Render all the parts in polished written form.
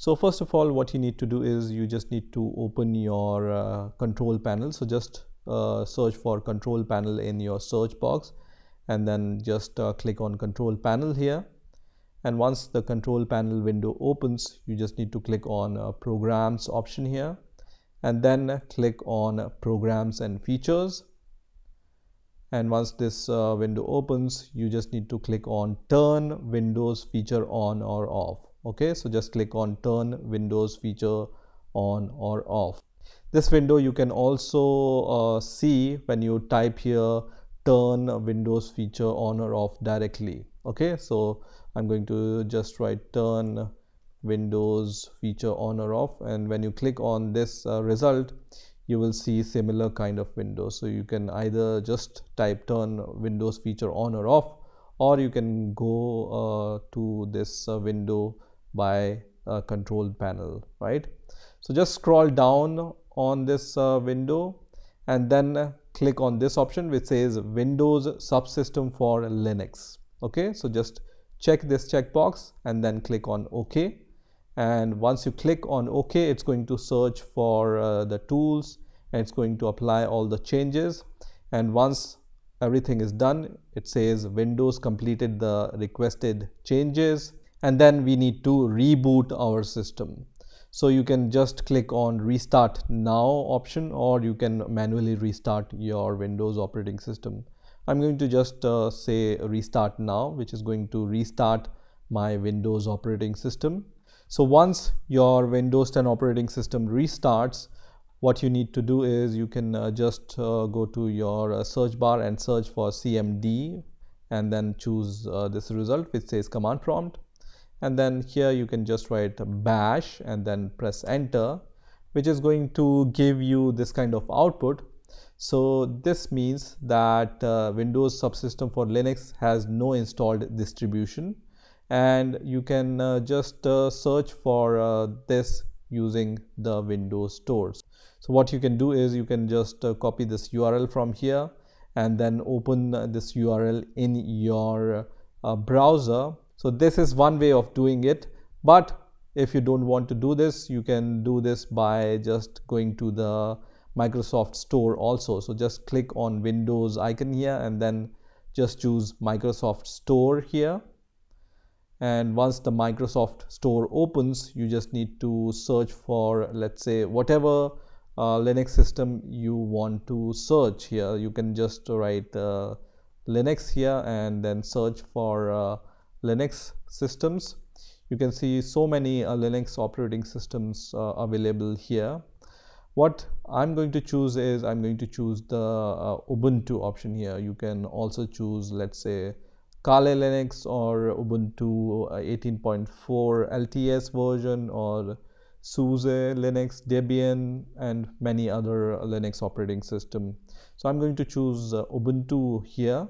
So first of all, what you need to do is you just need to open your control panel. So just search for control panel in your search box, and then just click on control panel here. And once the control panel window opens, you just need to click on programs option here, and then click on programs and features. And once this window opens, you just need to click on turn Windows feature on or off. Okay, so just click on turn Windows feature on or off. This window you can also see when you type here turn Windows feature on or off directly. Okay, so I'm going to just write turn Windows feature on or off, and when you click on this result, you will see similar kind of window. So you can either just type turn Windows feature on or off, or you can go to this window by control panel, right? So just scroll down on this window and then click on this option which says Windows Subsystem for Linux. Okay, so just check this checkbox and then click on OK. And once you click on OK, it's going to search for the tools, and it's going to apply all the changes. And once everything is done, it says Windows completed the requested changes, and then we need to reboot our system. So you can just click on restart now option, or you can manually restart your Windows operating system. I'm going to just say restart now, which is going to restart my Windows operating system. So once your Windows 10 operating system restarts, what you need to do is you can just go to your search bar and search for CMD, and then choose this result which says command prompt, and then here you can just write bash and then press enter, which is going to give you this kind of output. So this means that Windows Subsystem for Linux has no installed distribution. And you can just search for this using the Windows Store. So what you can do is you can just copy this URL from here and then open this URL in your browser. So this is one way of doing it, but if you don't want to do this, you can do this by just going to the Microsoft Store also. So just click on Windows icon here and then just choose Microsoft Store here. And once the Microsoft Store opens, you just need to search for, let's say, whatever Linux system you want to search here. You can just write Linux here and then search for Linux systems. You can see so many Linux operating systems available here. What I'm going to choose is I'm going to choose the Ubuntu option here. You can also choose, let's say, Kali Linux or Ubuntu 18.4 LTS version or SUSE Linux, Debian, and many other Linux operating system. So I'm going to choose Ubuntu here,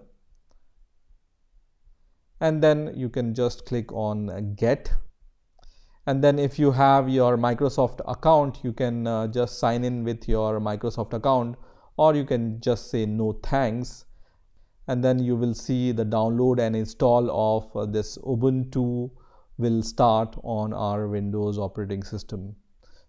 and then you can just click on get. And then if you have your Microsoft account, you can just sign in with your Microsoft account, or you can just say no thanks. And then you will see the download and install of this Ubuntu will start on our Windows operating system.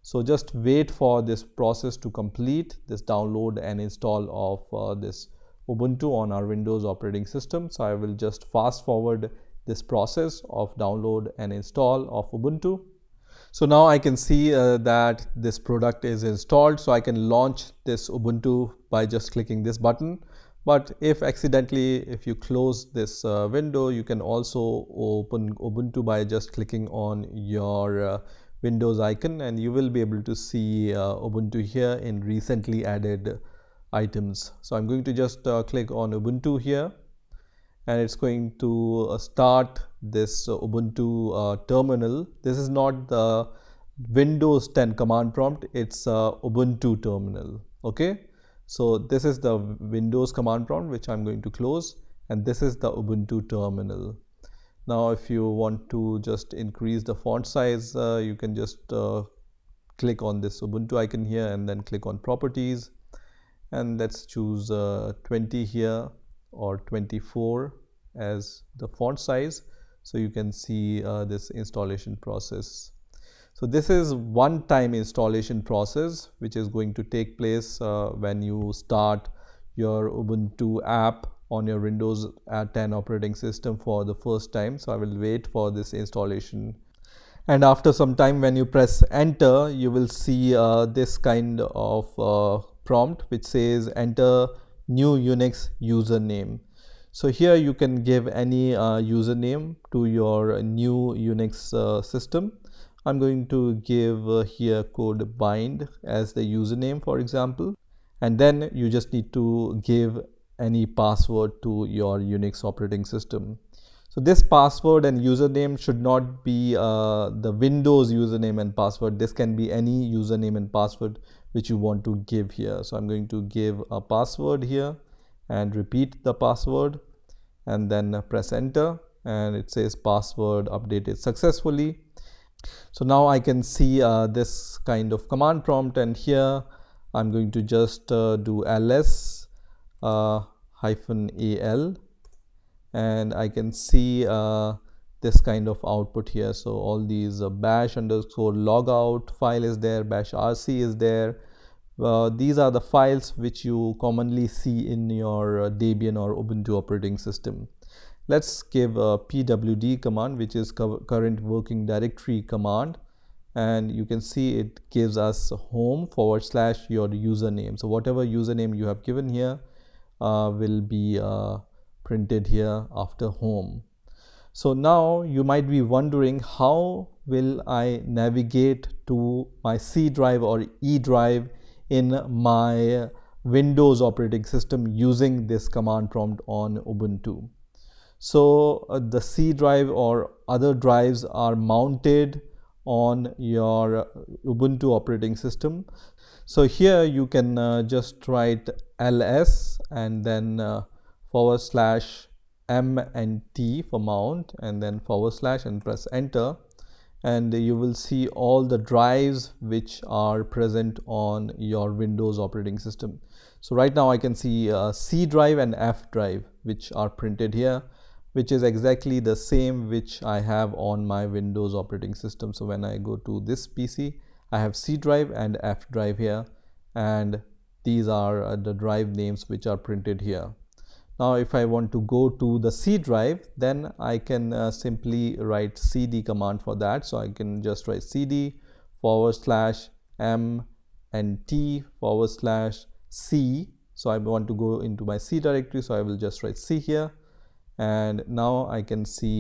So just wait for this process to complete, this download and install of this Ubuntu on our Windows operating system. So I will just fast forward this process of download and install of Ubuntu. So now I can see that this product is installed, so I can launch this Ubuntu by just clicking this button. But if accidentally, if you close this window, you can also open Ubuntu by just clicking on your Windows icon, and you will be able to see Ubuntu here in recently added items. So I'm going to just click on Ubuntu here, and it's going to start this Ubuntu terminal. This is not the Windows 10 command prompt, it's Ubuntu terminal. Okay. So this is the Windows command prompt, which I'm going to close, and this is the Ubuntu terminal. Now if you want to just increase the font size, you can just click on this Ubuntu icon here and then click on properties, and let's choose 20 here or 24 as the font size, so you can see this installation process. So this is one time installation process which is going to take place when you start your Ubuntu app on your Windows 10 operating system for the first time. So I will wait for this installation, and after some time when you press enter, you will see this kind of prompt which says enter new Unix username. So here you can give any username to your new Unix system. I'm going to give here code bind as the username, for example, and then you just need to give any password to your Unix operating system. So this password and username should not be the Windows username and password. This can be any username and password which you want to give here. So I'm going to give a password here and repeat the password, and then press enter, and it says password updated successfully. So now I can see this kind of command prompt, and here I'm going to just do ls -al, and I can see this kind of output here. So all these bash underscore logout file is there, bash rc is there. These are the files which you commonly see in your Debian or Ubuntu operating system. Let's give a pwd command, which is current working directory command, and you can see it gives us home// your username. So whatever username you have given here will be printed here after home. So now you might be wondering, how will I navigate to my C drive or E drive in my Windows operating system using this command prompt on Ubuntu? So the C drive or other drives are mounted on your Ubuntu operating system. So here you can just write ls and then /m and t for mount, and then / and press enter, and you will see all the drives which are present on your Windows operating system. So right now I can see C drive and F drive which are printed here, which is exactly the same which I have on my Windows operating system. So when I go to this PC, I have C drive and F drive here, and these are the drive names which are printed here. Now if I want to go to the C drive, then I can simply write cd command for that. So I can just write cd /m and t/c. So I want to go into my C directory, so I will just write C here, and now I can see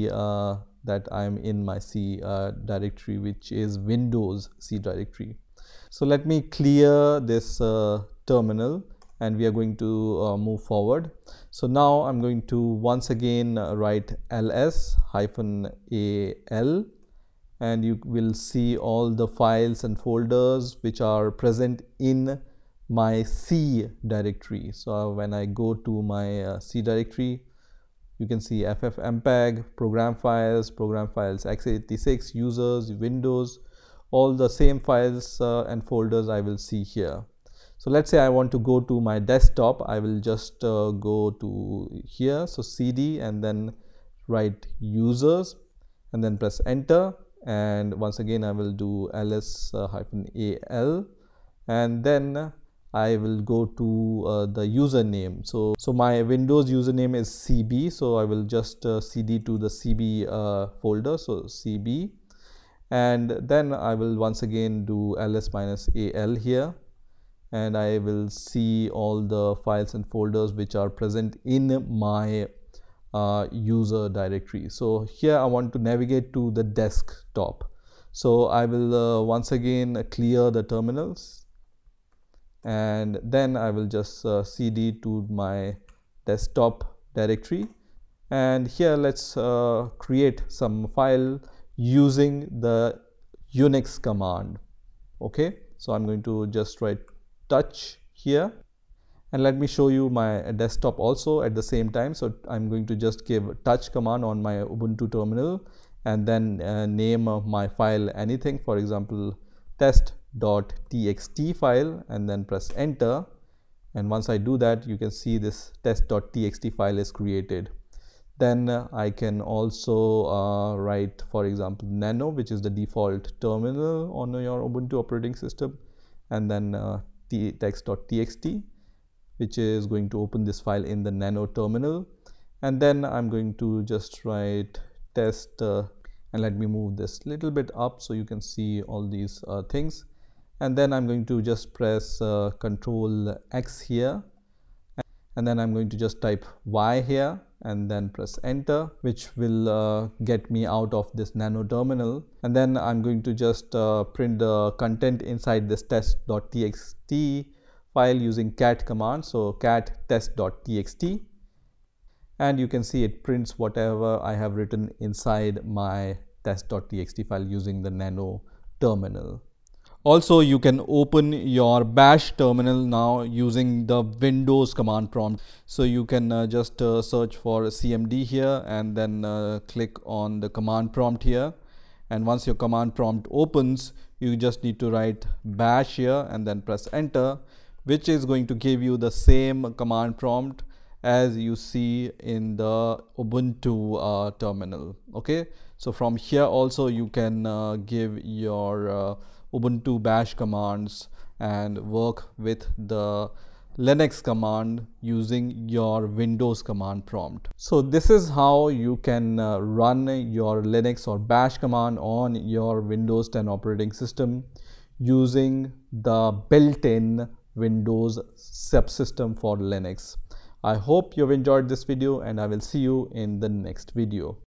that I am in my C directory, which is Windows C directory. So let me clear this terminal, and we are going to move forward. So now I'm going to once again write ls -al, and you will see all the files and folders which are present in my C directory. So when I go to my C directory, you can see ffmpeg, program files x86, users, Windows, all the same files and folders I will see here. So let's say I want to go to my desktop. I will just go to here, so cd and then write users and then press enter, and once again I will do ls -al, and then I will go to the username. So my Windows username is cb, so I will just cd to the cb folder, so cb, and then I will once again do ls -al here, and I will see all the files and folders which are present in my user directory. So here I want to navigate to the desktop. So I will once again clear the terminals, and then I will just cd to my desktop directory, and here let's create some file using the Unix command. Okay, so I'm going to just write touch here, and let me show you my desktop also at the same time. So I'm going to just give touch command on my Ubuntu terminal, and then name of my file anything, for example test.txt file, and then press enter, and once I do that, you can see this test.txt file is created. Then I can also write, for example, nano, which is the default terminal on your Ubuntu operating system, and then text.txt, which is going to open this file in the nano terminal. And then I'm going to just write test, and let me move this little bit up so you can see all these things. And then I'm going to just press Control X here, and then I'm going to just type Y here and then press enter, which will get me out of this nano terminal. And then I'm going to just print the content inside this test.txt file using cat command. So cat test.txt, and you can see it prints whatever I have written inside my test.txt file using the nano terminal. Also, you can open your Bash terminal now using the Windows command prompt. So you can just search for CMD here and then click on the command prompt here. And once your command prompt opens, you just need to write Bash here and then press enter, which is going to give you the same command prompt as you see in the Ubuntu terminal. Okay, so from here also you can give your Ubuntu Bash commands and work with the Linux command using your Windows command prompt. So this is how you can run your Linux or Bash command on your Windows 10 operating system using the built-in Windows subsystem for Linux. I hope you've enjoyed this video, and I will see you in the next video.